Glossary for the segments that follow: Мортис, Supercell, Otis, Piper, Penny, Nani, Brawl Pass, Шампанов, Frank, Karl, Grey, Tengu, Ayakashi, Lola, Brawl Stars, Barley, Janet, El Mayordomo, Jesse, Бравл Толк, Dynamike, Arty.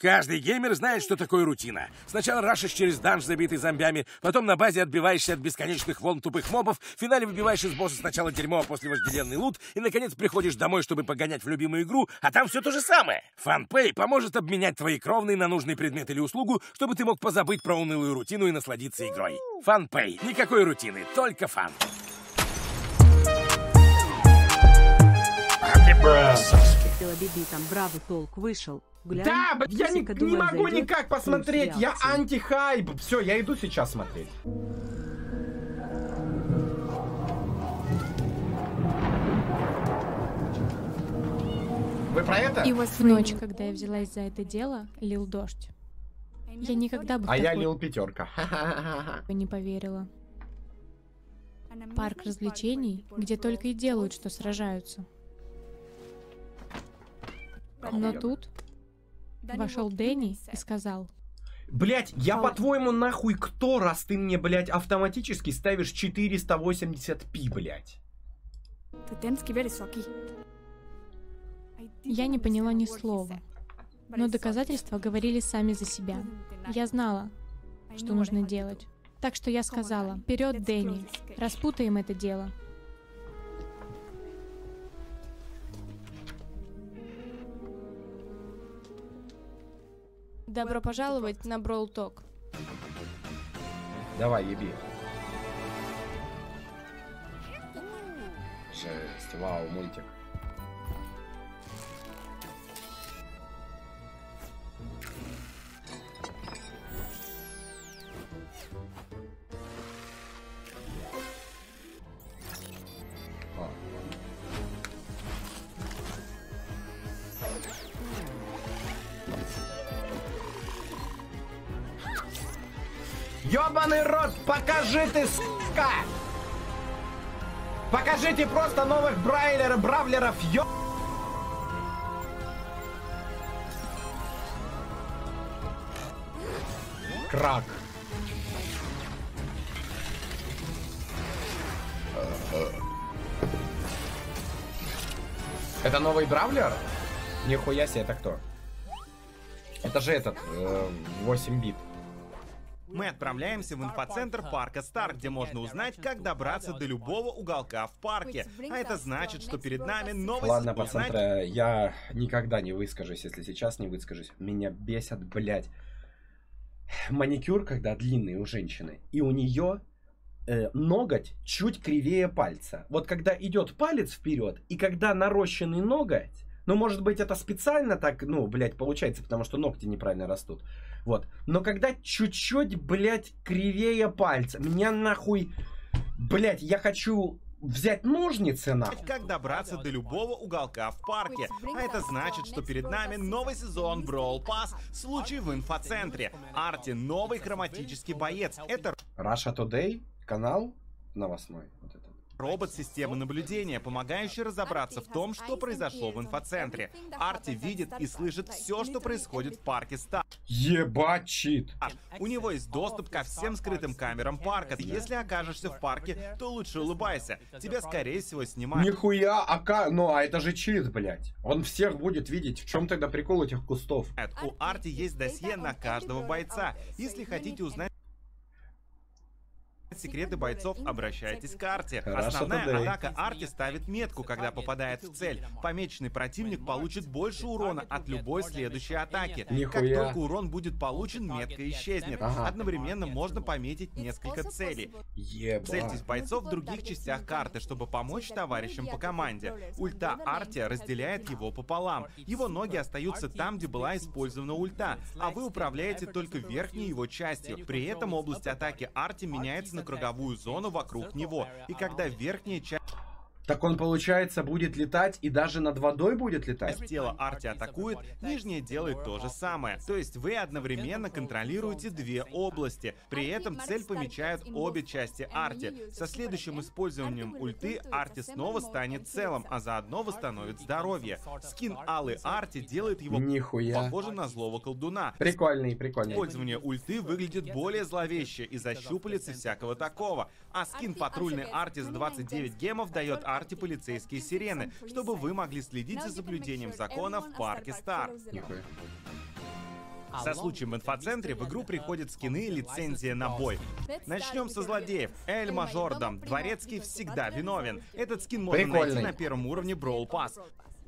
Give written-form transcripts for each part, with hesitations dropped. Каждый геймер знает, что такое рутина. Сначала рашишь через данж, забитый зомбями, потом на базе отбиваешься от бесконечных волн тупых мобов, в финале выбиваешь из босса сначала дерьмо, а после вожделенный лут, и, наконец, приходишь домой, чтобы погонять в любимую игру, а там все то же самое. Фанпэй поможет обменять твои кровные на нужный предмет или услугу, чтобы ты мог позабыть про унылую рутину и насладиться игрой. Фанпэй. Никакой рутины, только фан. Бравый толк вышел. Глянь, да, я не могу никак посмотреть, я анти-хайп. Все, я иду сейчас смотреть. Вы про это? И вот в ночь, когда я взялась за это дело, лил дождь. Я никогда бы... А я лил пятерка. Не поверила. Парк развлечений, где только и делают, что сражаются. Но тут вошел Дэнни и сказал: блять, я по-твоему нахуй кто, раз ты мне, блять, автоматически ставишь 480p, блять. Я не поняла ни слова, но доказательства говорили сами за себя. Я знала, что нужно делать. Так что я сказала: вперед, Дэнни, распутаем это дело. Добро пожаловать на Brawl Talk. Давай, еби. Жесть, вау, мультик. Ёбаный рот, покажи ты, сука! Покажите просто новых бравлеров, ёб... Крак. Это новый бравлер? Нихуя себе, это кто? Это же этот, 8 бит. Мы отправляемся в инфоцентр парка Стар, где можно узнать, как добраться до любого уголка в парке. А это значит, что перед нами новый... Ладно, пацаны, я никогда не выскажусь, если сейчас не выскажусь. Меня бесят, блядь. Маникюр, когда длинный у женщины, и у нее ноготь чуть кривее пальца. Вот когда идет палец вперед, и когда нарощенный ноготь... Ну, может быть, это специально так, ну, блядь, получается, потому что ногти неправильно растут. Вот. Но когда чуть-чуть, блядь, кривее пальца, меня нахуй... Блядь, я хочу взять ножницы, нахуй. Как добраться до любого уголка в парке. А это значит, что перед нами новый сезон Brawl Pass, случай в инфоцентре. Арти, новый хроматический боец. Это... Russia Today, канал новостной. Вот это. Робот системы наблюдения, помогающий разобраться в том, что произошло в инфоцентре. Арти видит и слышит все, что происходит в парке Стар. Ебать, чит. У него есть доступ ко всем скрытым камерам парка. Если окажешься в парке, то лучше улыбайся. Тебя, скорее всего, снимают. Нихуя, ну а это же чит, блядь. Он всех будет видеть. В чем тогда прикол этих кустов? У Арти есть досье на каждого бойца. Если хотите узнать секреты бойцов, обращайтесь к Арти. Основная атака Арти ставит метку, когда попадает в цель. Помеченный противник получит больше урона от любой следующей атаки. Нихуя. Как только урон будет получен, метка исчезнет. Ага. Одновременно можно пометить несколько целей. Еба. Цельтесь бойцов в других частях карты, чтобы помочь товарищам по команде. Ульта Арти разделяет его пополам. Его ноги остаются там, где была использована ульта, а вы управляете только верхней его частью. При этом область атаки Арти меняется на круговую зону вокруг него, и когда верхняя часть... Так он, получается, будет летать и даже над водой будет летать? Тело Арти атакует, нижнее делает то же самое. То есть вы одновременно контролируете две области. При этом цель помечает обе части Арти. Со следующим использованием ульты Арти снова станет целым, а заодно восстановит здоровье. Скин алый Арти делает его... Нихуя. Похожим на злого колдуна. Прикольный, прикольный. Использование ульты выглядит более зловеще из-за щупалец и всякого такого. А скин патрульный Арти с 29 гемов дает Арти полицейские сирены, чтобы вы могли следить за соблюдением закона в парке Стар. Со случаем в инфоцентре в игру приходят скины и лицензия на бой. Начнем со злодеев. Эль Мажордом. Дворецкий всегда виновен. Этот скин можно найти на первом уровне Brawl Pass.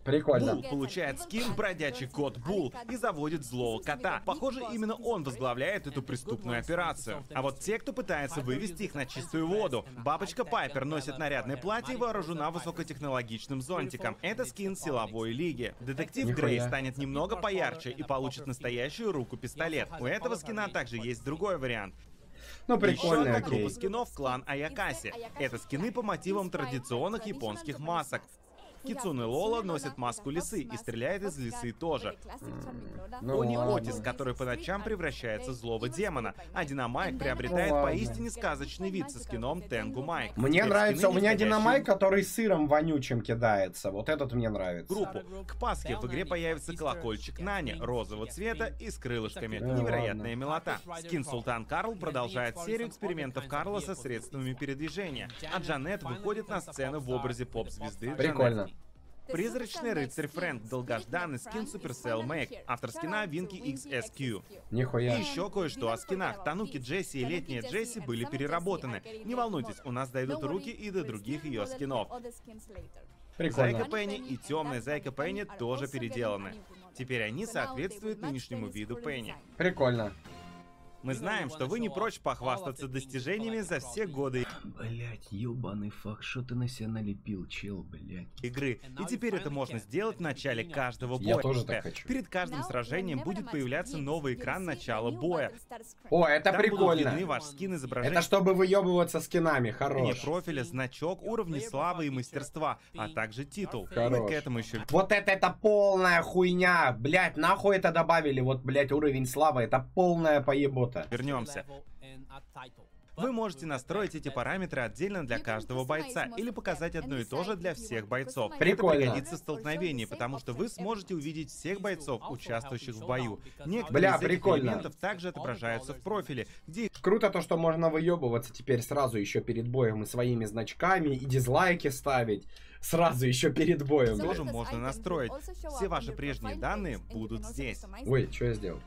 Прикольно. Булл получает скин бродячий кот Булл и заводит злого кота. Похоже, именно он возглавляет эту преступную операцию. А вот те, кто пытается вывести их на чистую воду. Бабочка Пайпер носит нарядное платье и вооружена высокотехнологичным зонтиком. Это скин силовой лиги. Детектив Грей станет немного поярче и получит настоящую руку-пистолет. У этого скина также есть другой вариант. Ну, прикольно. Еще одна группа скинов — клан Аякаси. Это скины по мотивам традиционных японских масок. Китсуне Лола носит маску лисы и стреляет из лисы тоже. У них Отис, который по ночам превращается в злого демона, а Dynamike приобретает поистине сказочный вид со скином Тенгу Майк. Мне нравится, у меня Dynamike, который сыром вонючим кидается, вот этот мне нравится. Группу. К Пасхе в игре появится колокольчик Нани, розового цвета и с крылышками. Невероятная милота. Скин Султан Карл продолжает серию экспериментов Карла со средствами передвижения, а Джанет выходит на сцену в образе поп-звезды. Прикольно. Призрачный рыцарь Фрэнк, долгожданный скин Supercell Мэйк, автор скина Винки XSQ. Нихуя. И еще кое-что о скинах. Тануки Джесси и летняя Джесси были переработаны. Не волнуйтесь, у нас дойдут руки и до других ее скинов. Прикольно. Зайка Пенни и темная Зайка Пенни тоже переделаны. Теперь они соответствуют нынешнему виду Пенни. Прикольно. Мы знаем, что вы не прочь похвастаться достижениями за все годы. Блять, ебаный факт, что ты на себя налепил, чел, блять. Игры. И теперь это можно сделать в начале каждого боя. Я тоже так хочу. Перед каждым сражением будет появляться новый экран начала боя. О, это прикольно. Там будут видны ваш скин, изображение. Это чтобы выебываться скинами, хорош. Профиля, значок, уровни славы и мастерства, а также титул. Хорош. К этому еще... Вот это полная хуйня, блять, нахуй это добавили, вот, блять, уровень славы, это полная поебота. Вернемся. Вы можете настроить эти параметры отдельно для каждого бойца или показать одно и то же для всех бойцов. Прикольно. Это пригодится в столкновении, потому что вы сможете увидеть всех бойцов, участвующих в бою. Некоторые из этих элементов также отображаются в профиле, где... Круто то, что можно выебываться теперь сразу еще перед боем и своими значками, и дизлайки ставить сразу еще перед боем. Тоже можно настроить. Все ваши прежние данные будут здесь. Ой, что я сделал?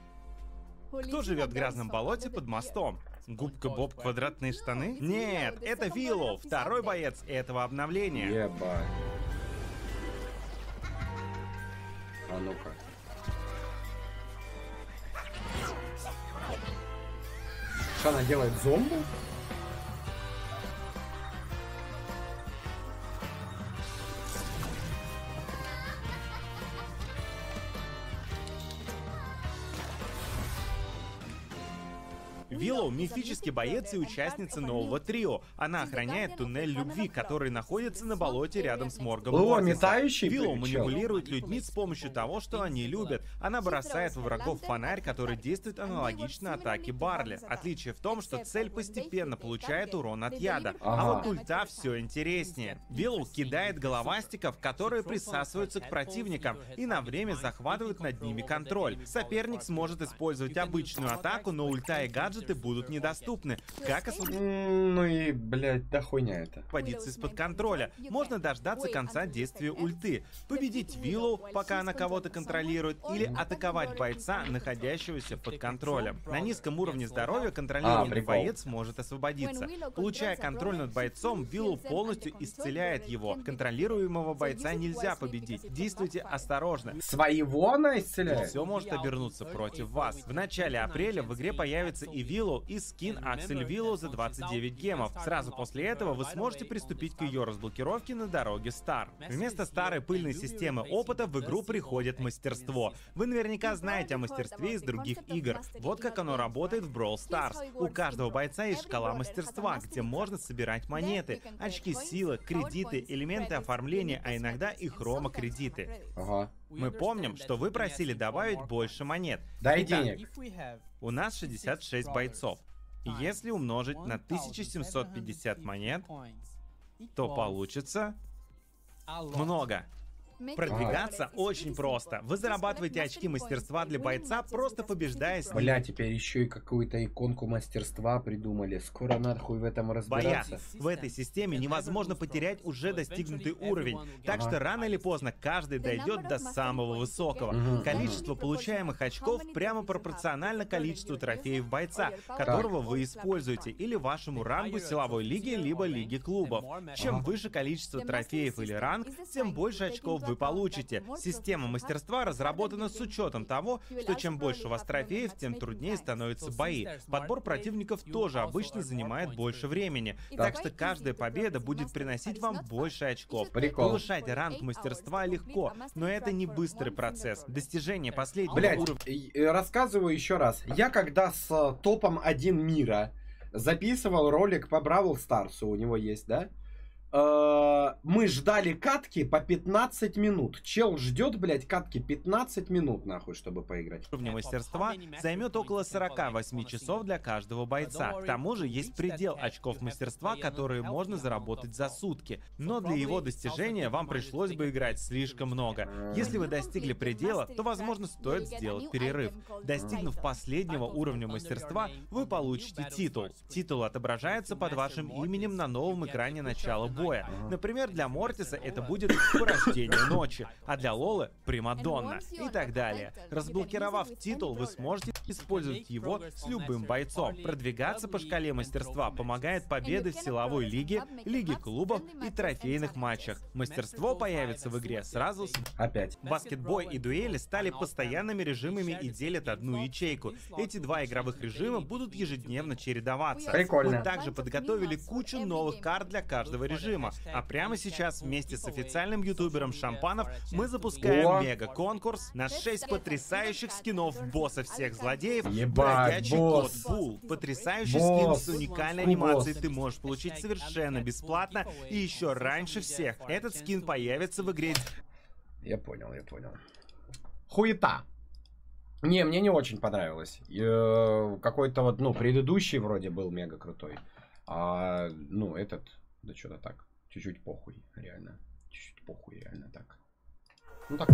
Кто живет в грязном болоте под мостом? Губка Боб, квадратные штаны? Нет, это Willow, второй боец этого обновления. Ебать. А ну-ка. Что она делает, зомби? Willow — мифический боец и участница нового трио. Она охраняет туннель любви, который находится на болоте рядом с моргом Оттиса. Willow манипулирует людьми с помощью того, что они любят. Она бросает во врагов фонарь, который действует аналогично атаке Барли. Отличие в том, что цель постепенно получает урон от яда, а вот ульта все интереснее. Willow кидает головастиков, которые присасываются к противникам и на время захватывают над ними контроль. Соперник сможет использовать обычную атаку, но ульта и гаджет будут недоступны. Как освободиться? Ну и, блядь, да хуйня это. Подиться из-под контроля. Можно дождаться конца действия ульты. Победить Willow, пока она кого-то контролирует, или атаковать бойца, находящегося под контролем. На низком уровне здоровья контролируемый боец может освободиться. Получая контроль над бойцом, Willow полностью исцеляет его. Контролируемого бойца нельзя победить. Действуйте осторожно. Своего она исцеляет? Все может обернуться против вас. В начале апреля в игре появится и Willow, и скин Аксель Willow за 29 гемов. Сразу после этого вы сможете приступить к ее разблокировке на дороге Стар. Вместо старой пыльной системы опыта в игру приходит мастерство. Вы наверняка знаете о мастерстве из других игр. Вот как оно работает в Brawl Stars. У каждого бойца есть шкала мастерства, где можно собирать монеты, очки силы, кредиты, элементы оформления, а иногда и хромо-кредиты. Ага. Мы помним, что вы просили добавить больше монет. Дай денег. У нас 66 бойцов. Если умножить на 1750 монет, то получится много. Продвигаться очень просто. Вы зарабатываете очки мастерства для бойца, просто побеждая с ним. Бля, теперь еще и какую-то иконку мастерства придумали. Скоро надо хуй в этом разбираться. В этой системе невозможно потерять уже достигнутый уровень. Так что рано или поздно каждый дойдет до самого высокого. Количество получаемых очков прямо пропорционально количеству трофеев бойца, которого вы используете, или вашему рангу силовой лиги, либо лиги клубов. Чем выше количество трофеев или ранг, тем больше очков вы получите. Система мастерства разработана с учетом того, что чем больше у вас трофеев, тем труднее становятся бои. Подбор противников тоже обычно занимает больше времени. Так что каждая победа будет приносить вам больше очков. Прикол. Повышать ранг мастерства легко, но это не быстрый процесс. Достижение последнего уровня... Блядь, рассказываю еще раз. Я когда с топом 1 мира записывал ролик по Brawl Stars, у него есть, да? Мы ждали катки по 15 минут. Чел ждет, блядь, катки 15 минут, нахуй, чтобы поиграть. Уровень мастерства займет около 48 часов для каждого бойца. К тому же есть предел очков мастерства, которые можно заработать за сутки. Но для его достижения вам пришлось бы играть слишком много. Если вы достигли предела, то, возможно, стоит сделать перерыв. Достигнув последнего уровня мастерства, вы получите титул. Титул отображается под вашим именем на новом экране начала боя. Например, для Мортиса это будет «Порождение ночи», а для Лолы «Примадонна» и так далее. Разблокировав титул, вы сможете использовать его с любым бойцом. Продвигаться по шкале мастерства помогает победы в силовой лиге, лиге клубов и трофейных матчах. Мастерство появится в игре сразу с... Опять. Баскетбой и дуэли стали постоянными режимами и делят одну ячейку. Эти два игровых режима будут ежедневно чередоваться. Прикольно. Мы также подготовили кучу новых карт для каждого режима. А прямо сейчас вместе с официальным ютубером Шампанов мы запускаем мега-конкурс на 6 потрясающих скинов босса всех злодеев. Ебать, кот Bull. Потрясающий скин с уникальной анимацией ты можешь получить совершенно бесплатно и еще раньше всех. Этот скин появится в игре... Я понял, я понял. Хуета. Не, мне не очень понравилось. Какой-то вот, ну, предыдущий вроде был мега-крутой. А, ну, этот... Да что-то так. Чуть-чуть похуй, реально. Чуть-чуть похуй, реально так. Ну так.